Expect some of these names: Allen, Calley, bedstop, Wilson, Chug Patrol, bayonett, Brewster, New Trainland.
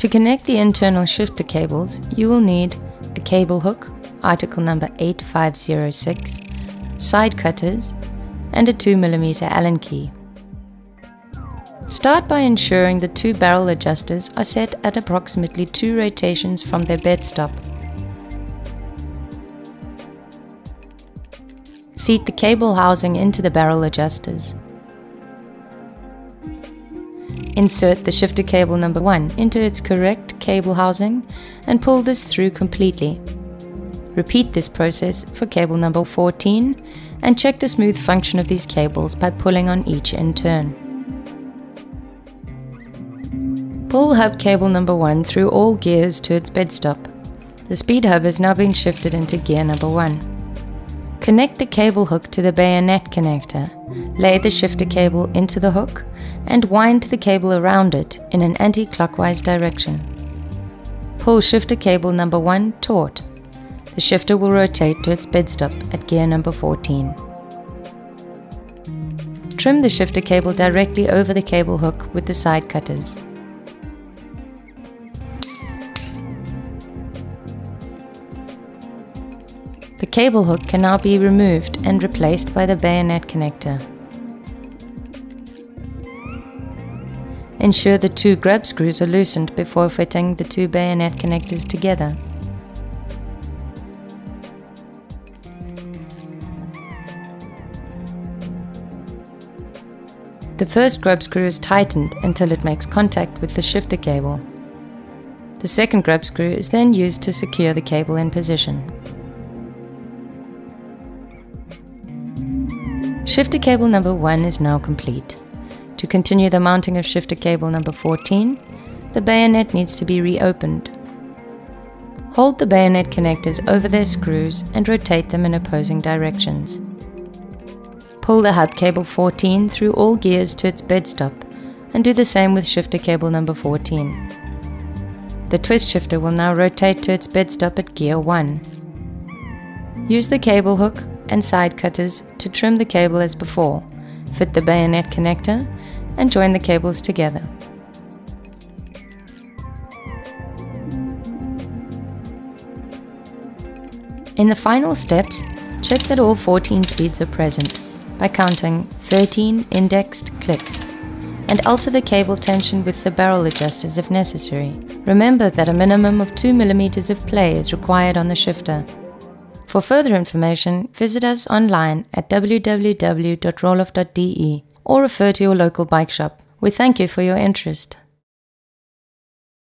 To connect the internal shifter cables, you will need a cable hook, article number 8506, side cutters, and a 2mm Allen key. Start by ensuring the two barrel adjusters are set at approximately 2 rotations from their bedstop. Seat the cable housing into the barrel adjusters. Insert the shifter cable number 1 into its correct cable housing and pull this through completely. Repeat this process for cable number 14 and check the smooth function of these cables by pulling on each in turn. Pull hub cable number 1 through all gears to its bedstop. The speed hub has now been shifted into gear number 1. Connect the cable hook to the bayonett connector. Lay the shifter cable into the hook and wind the cable around it in an anti-clockwise direction. Pull shifter cable number 1 taut. The shifter will rotate to its bedstop at gear number 14. Trim the shifter cable directly over the cable hook with the side cutters. The cable hook can now be removed and replaced by the bayonet connector. Ensure the 2 grub screws are loosened before fitting the 2 bayonet connectors together. The first grub screw is tightened until it makes contact with the shifter cable. The second grub screw is then used to secure the cable in position. Shifter cable number 1 is now complete. To continue the mounting of shifter cable number 14, the bayonet needs to be reopened. Hold the bayonet connectors over their screws and rotate them in opposing directions. Pull the hub cable 14 through all gears to its bedstop and do the same with shifter cable number 14. The twist shifter will now rotate to its bedstop at gear 1. Use the cable hook and side cutters to trim the cable as before, fit the bayonet connector, and join the cables together. In the final steps, check that all 14 speeds are present by counting 13 indexed clicks and alter the cable tension with the barrel adjusters if necessary. Remember that a minimum of 2mm of play is required on the shifter. For further information, visit us online at www.roloff.de or refer to your local bike shop. We thank you for your interest.